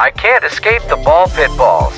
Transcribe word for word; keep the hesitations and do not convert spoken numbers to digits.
I can't escape the ball pit balls.